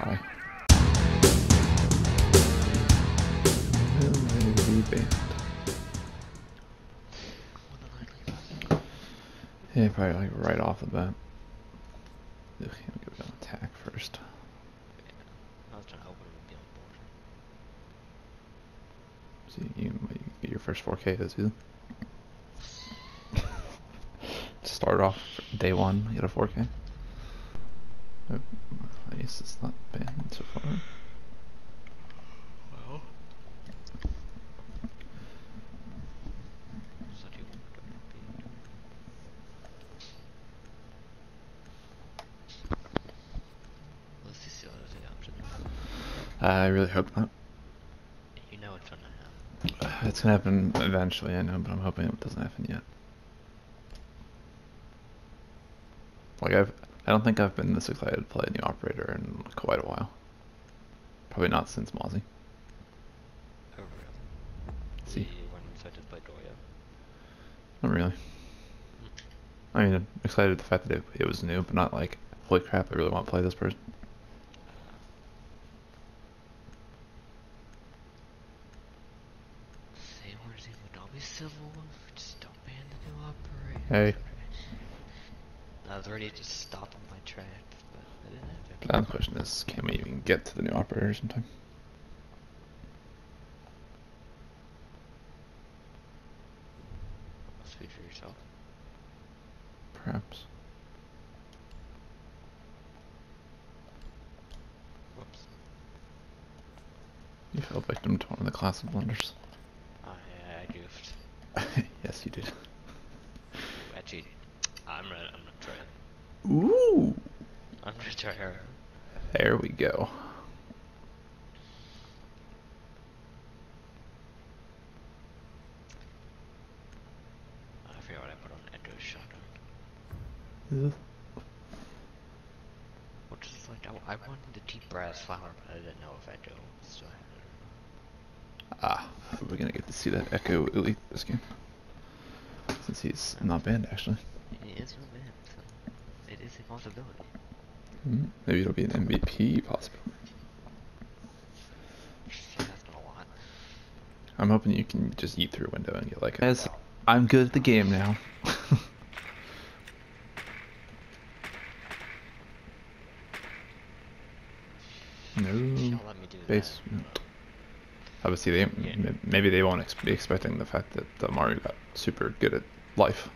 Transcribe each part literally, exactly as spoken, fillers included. Bye. Yeah, probably like right off the bat. Ugh, I'm gonna go attack first. I was trying to help him be on board. See, you might get your first four K this season. Start off day one, get a four K. Oh, Ace is not banned so far. Well. I really hope not. You know it's gonna happen. It's gonna happen eventually, I know, but I'm hoping it doesn't happen yet. Like I've, I don't think I've been this excited to play a new operator in quite a while. Probably not since Mozzie. Oh, really? See. You weren't excited to play Door yet? Not really. I mean, I'm excited at the fact that it, it was new, but not like, holy crap, I really want to play this person. Hey. I was ready to stop on my track, but I didn't have to. Now the question is, can we even get to the new operator sometime? I'll speak for yourself. Perhaps. Whoops. You fell victim to one of the classic blunders. Oh, yeah, I goofed. Yes, you did. Actually, I'm gonna, I'm gonna try it. Ooh! I'm gonna try her. There we go. I forgot what I put on Echo shotgun. Yeah. Which is like, I, I wanted the deep brass flower, but I didn't know if Echo still had it. Ah, we're gonna get to see that Echo elite this game. Since he's not banned, actually. He is not banned, so it is a possibility. Mm-hmm. Maybe it'll be an M V P possibility. That's not a lot. I'm hoping you can just eat through a window and get like a... As I'm good at the game now. No. Base. Obviously, they, yeah. Maybe they won't ex be expecting the fact that uh, Mario got super good at life.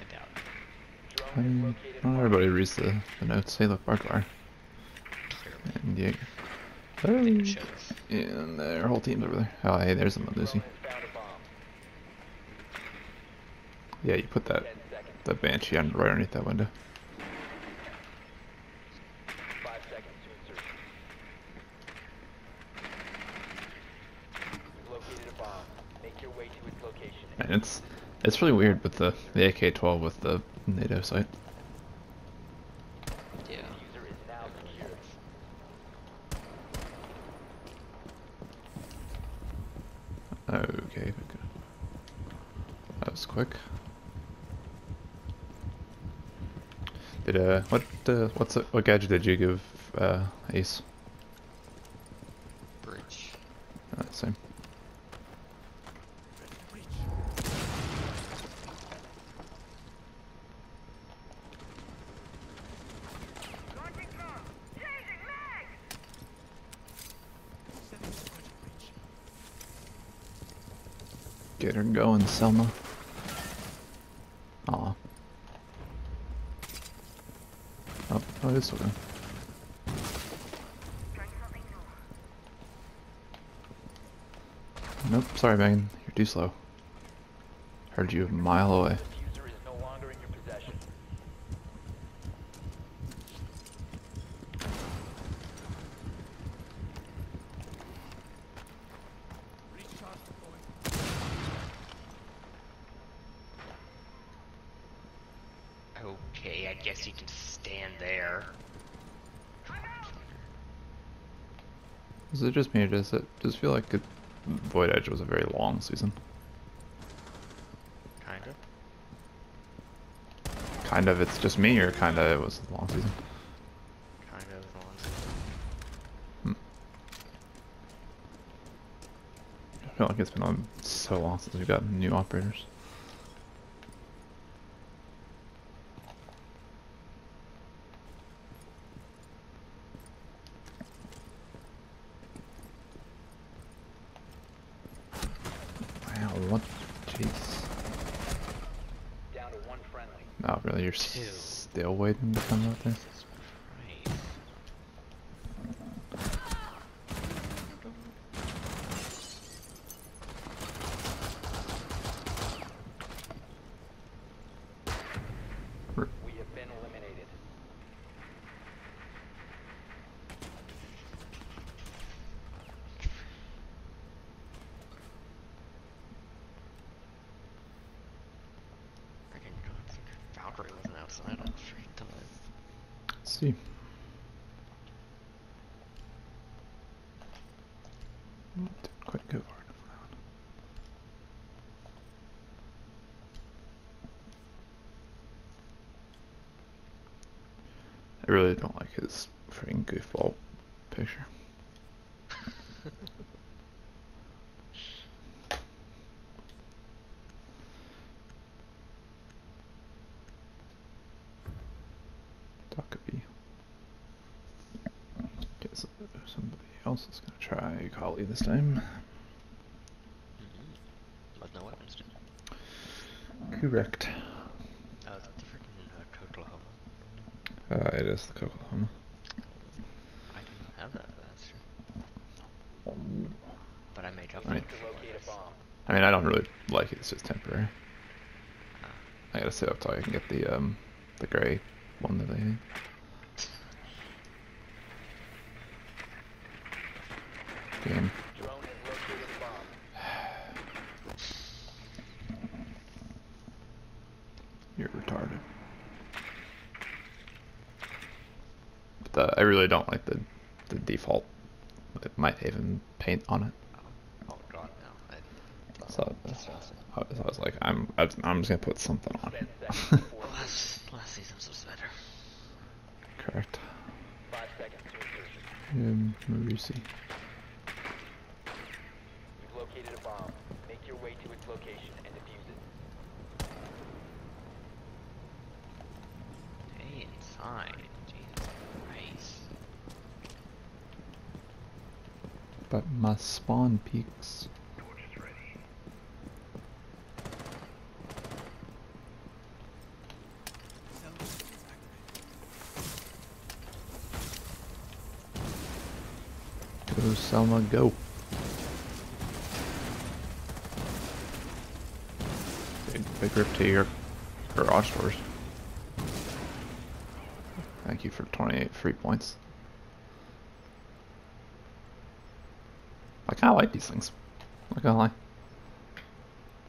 I doubt it. Um, not everybody reads the, the notes. Hey, look, Barclay. And Jager. Yeah. Oh, and their whole team's over there. Oh, hey, there's them, Lucy. Yeah, you put that, that Banshee on right underneath that window. And it's it's really weird with the the A K twelve with the NATO site. Yeah. Okay. That was quick. Did uh what uh, what's a, what gadget did you give uh, Ace? Bridge. Uh, same. Get her going, Selma. Aw. Oh, oh, it's okay. Nope, sorry, Bain. You're too slow. Heard you a mile away. Okay, I guess you can stand there. Is it just me or does it just feel like it, Void Edge was a very long season? Kind of. Kind of it's just me or kind of it was a long season? Kind I feel like it's been on so long since we've gotten new operators. Wow, what? Jeez. Down to one friendly. Not really, you're Two. still waiting to come out there? I really don't like his freaking goofball picture. That could be. Guess somebody else is gonna try Kali this time. Mm-hmm. But no weapons. Correct. Uh, it is the Coca-Cola. I do not have that, that's true. Um, but I made up I mean, I mean, I don't really like it, it's just temporary. Uh, I gotta sit up till I can get the, um, the gray one that they need. Game. You're retarded. Uh, I really don't like the the default. It might even paint on it. Oh, oh god, no. I, so, that's awesome. I, so I was like, I'm I was, I'm just gonna put something on. Well, last, last season's was better. Correct. Five seconds to insertion. Um, Lucy. You've located a bomb. Make your way to its location and defuse it. Hey, inside. But my spawn peaks. Torch is ready. Go, Selma, go. Big, big rip to your garage doors. Thank you for twenty-eight free points. I kinda like these things, I'm not gonna lie.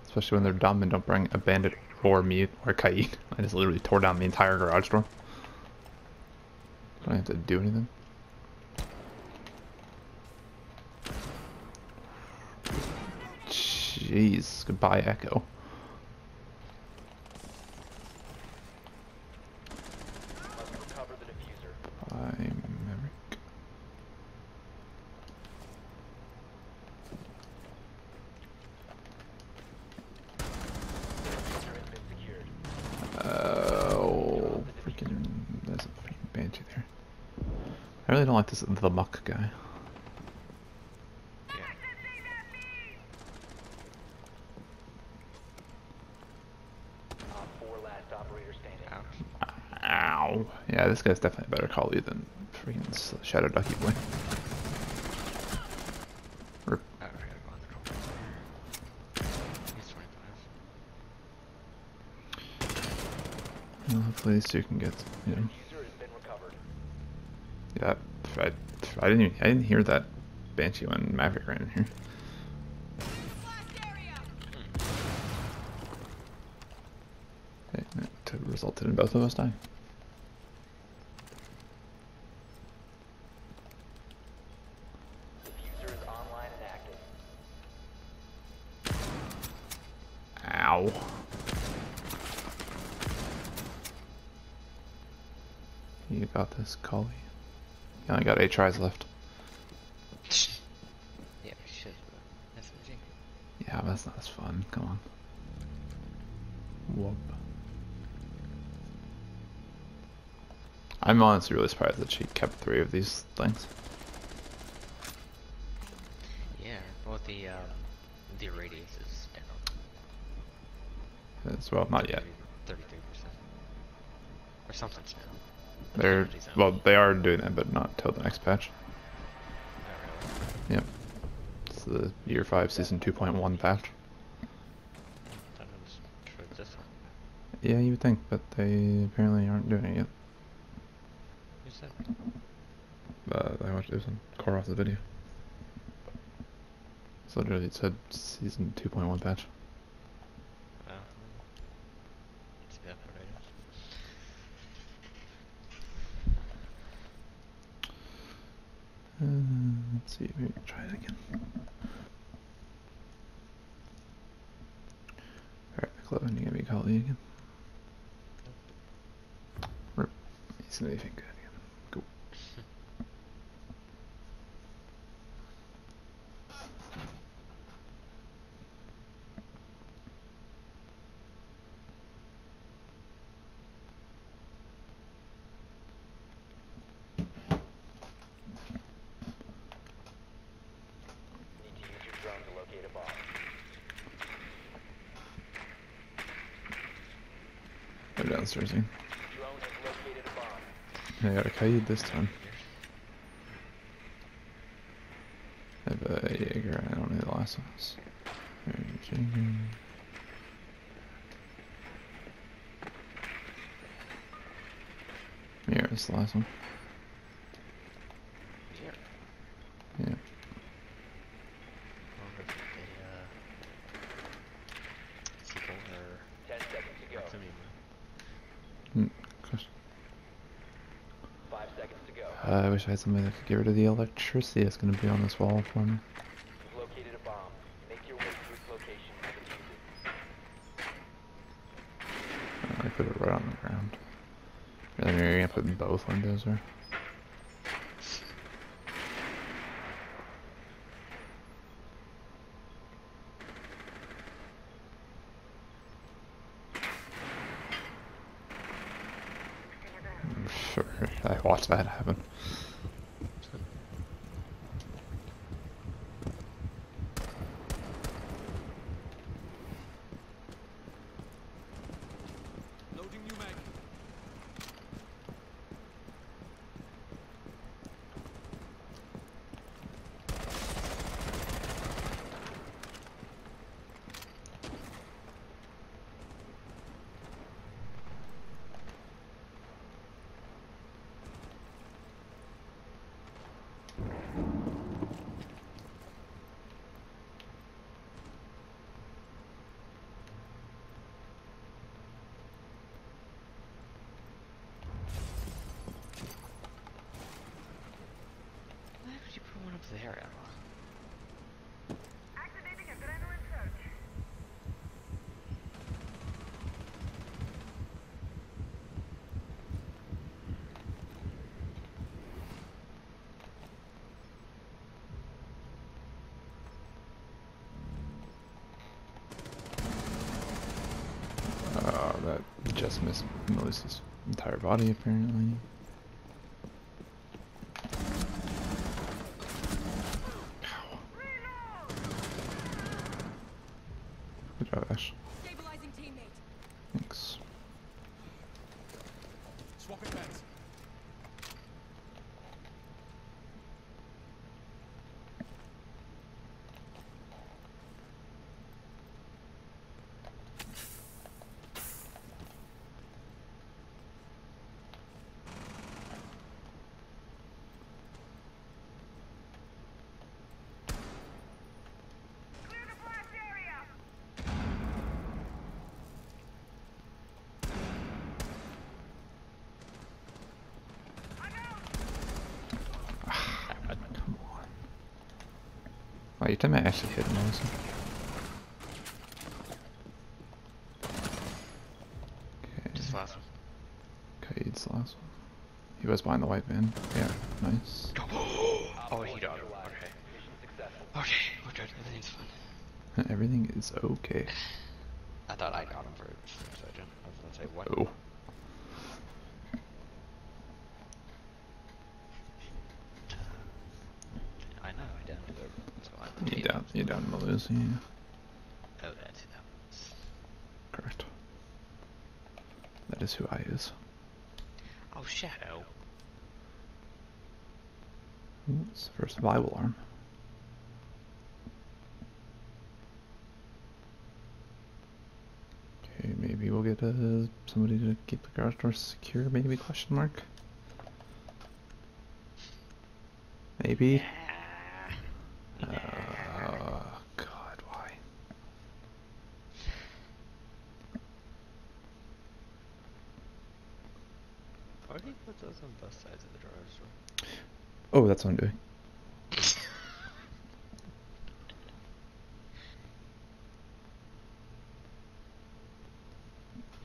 Especially when they're dumb and don't bring a bandit or me or Kaid. I just literally tore down the entire garage door. I don't have to do anything. Jeez, goodbye Echo. Bye. I really don't like this the Buck guy. Yeah. Ow. Yeah, this guy's definitely a better Kali than freaking Shadow Ducky Boy. Rip. Well, hopefully these two can get, you know. Yeah, I, I didn't. Even, I didn't hear that Banshee when Maverick ran in here. It, it resulted in both of us dying. The user is online and active. Ow. You got this, Kali. I only got eight tries left. Yeah, we should. That's amazing. that's not as fun. Come on. Whoop. I'm honestly really surprised that she kept three of these things. Yeah, both the, um, the radius is down. As well, not yet. thirty-three percent. Or something's down. They're, well, they are doing that, but not till the next patch. Yep. It's the year five, season two point one patch. Yeah, you would think, but they apparently aren't doing it yet. Who's that? Uh, I watched it was on core off the video. So literally it said season two point one patch. Wow. It's good for ratings. Uh, let's see, maybe try it again. Alright, McLovin, you're gonna be Kali again. He's gonna be good again. Cool. Need to use your drone to locate a bomb. They're downstairs here. I got a Kaid this time. I have a Jager, I don't need the last ones. Yeah, that's the last one. Yeah. Uh, I wish I had somebody that could get rid of the electricity that's going to be on this wall for me. You've located a bomb. Make your way to its location. Uh, I put it right on the ground. Really, you're going to put both windows there. I watched that happen. Loading new mag. There, activating adrenaline surge. Oh, that just missed Melissa's entire body, apparently. Thanks. Swapping bags. Wait, I might actually hit him also. Okay. Just last one. Kaid's the last one. He was behind the white van. Yeah, nice. Oh, he died. Okay. Okay, we're good. Everything's fine. Everything is okay. I thought I got him for a second. I was gonna say what? Oh. I know I downed her, so I you down, you down to Lucy. Oh, that's it. Correct. That is who I is. Oh, Shadow. Ooh, it's the first survival arm. Okay, maybe we'll get uh, somebody to keep the garage door secure, maybe, question mark? Maybe? Yeah. Uh, God, why? Why do you put those on both sides of the garage door? Oh, that's what I'm doing.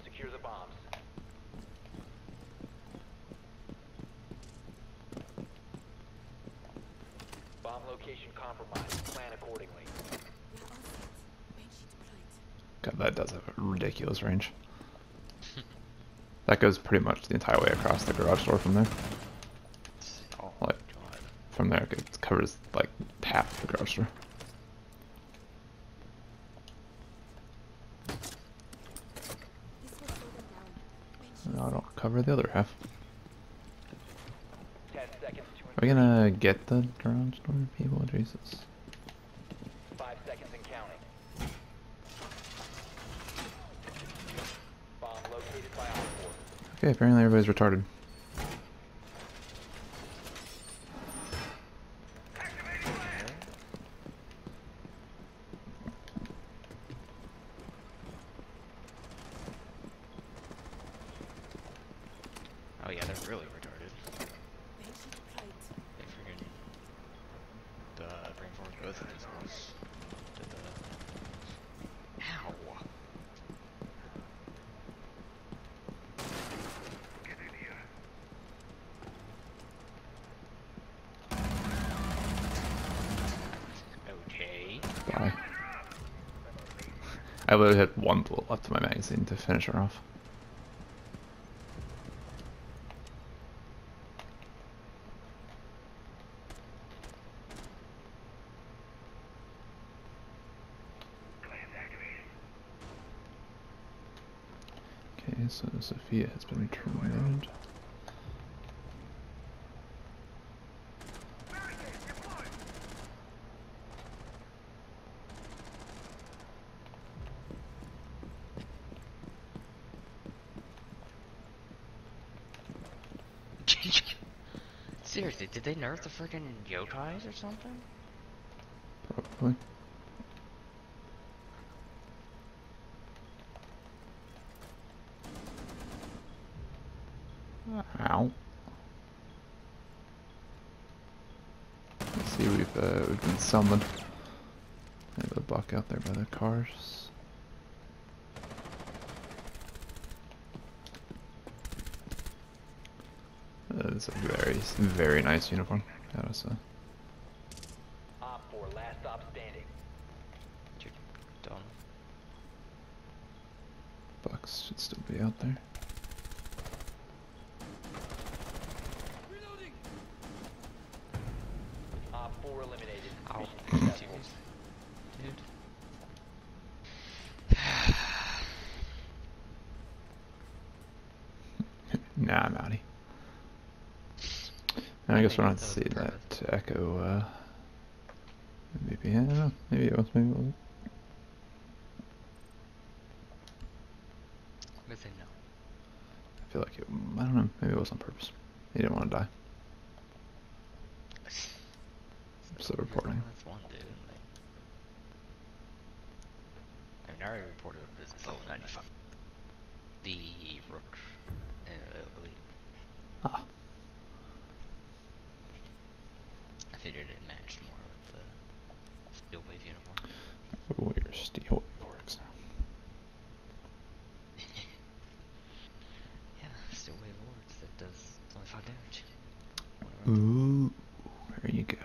Secure the bombs. Bomb location compromised. Plan accordingly. God, that does have a ridiculous range. That goes pretty much the entire way across the garage door from there. From there, it covers like half the garage door. No, I don't cover the other half. Are we gonna get the garage door, people? Jesus. Five seconds and counting. Bomb located by Osborne. Okay, apparently everybody's retarded. I literally had one bullet left in my magazine to finish her off. Okay, so Sophia has been terminated. Seriously, did they nerf the freaking yokais or something? Probably. Ow. Let's see, we've, uh, we've been summoned. There's a Buck out there by the cars. It's a very, very nice uniform. That was a... Op four, last stop standing. You're done. Bucks should still be out there. Reloading. Op four eliminated. Ow. Dude. Nah, I'm outie. I guess we're not seeing that Echo, uh, maybe, I don't know, maybe it was, maybe it wasn't. I think no. I feel like it, I don't know, maybe it was on purpose. He didn't want to die. I'm still reporting. That's one dude, I mean, I already reported a business level ninety-five. The Rook. Ah. I figured it matched more with the Steel Wave uniform. Oh, your Steel Wave works now. Yeah, Steel Wave works. That does only five damage. Ooh, there you go.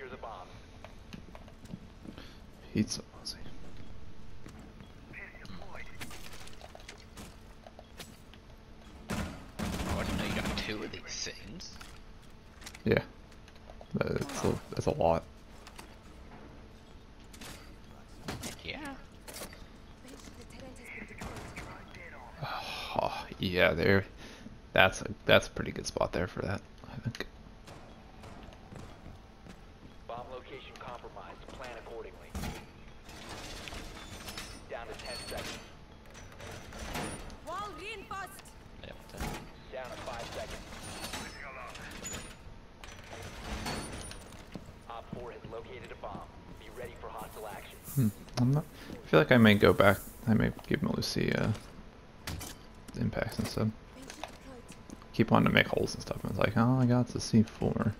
secure the bomb. Pizza, Mozzie. Oh, I didn't know you got two of these things. Yeah. That's a, that's a lot. Yeah. Oh, yeah, there. That's a, that's a pretty good spot there for that, I think. Bomb location compromised. Plan accordingly. Down to ten seconds. Wall reinforced. Yep. Down to five seconds. Op four has located a bomb. Be ready for hostile action. Hmm. I'm not. I feel like I may go back. I may give Lucy uh, impacts instead. Keep on to make holes and stuff, and it's like, oh, I got the C four.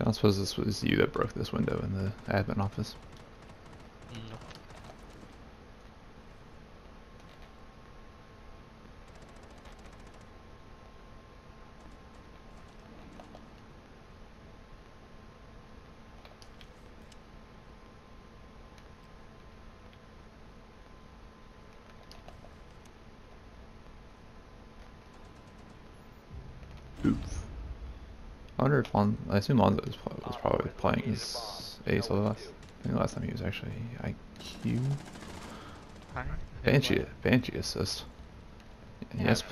I don't suppose this was you that broke this window in the admin office. Nope. Oops. I wonder if Lon, I assume Lonzo was, pl was probably playing his Ace last. I think the last time he was actually I Q. Banshee, Banshee assist. Yes,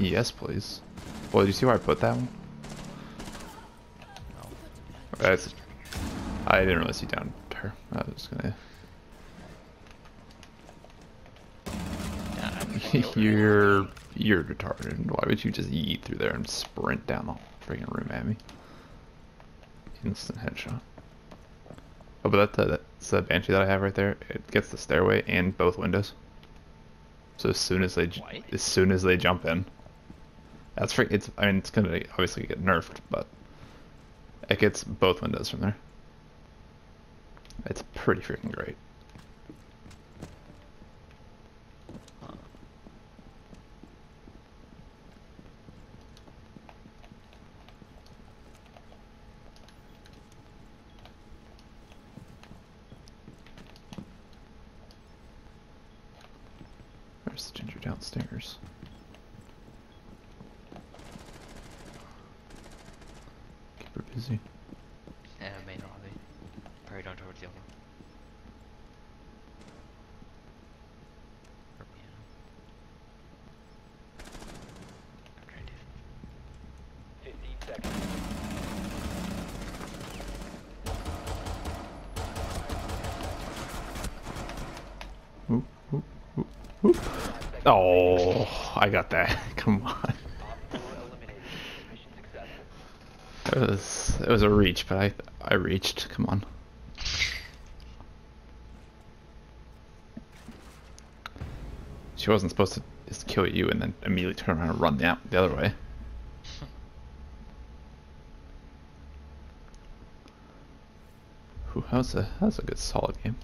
yes, please. Well, did you see where I put that one? That's, I didn't really see down her. I was just gonna. you're you're retarded. Why would you just yeet through there and sprint down the hall? Freaking room at me. Instant headshot. Oh, but that, uh, that's the Banshee that I have right there. It gets the stairway and both windows. So as soon as they what? as soon as they jump in, that's freaking. It's I mean it's gonna obviously get nerfed, but it gets both windows from there. It's pretty freaking great. There's the ginger downstairs. Keep her busy. Yeah, I may not be. Probably down towards the other one. Okay, dude. fifteen seconds. Oop, oop, oop, oop. Oh, I got that. Come on. It was it was a reach, but I I reached. Come on. She wasn't supposed to just kill you and then immediately turn around and run the the other way. Ooh, that was a that was a good solid game.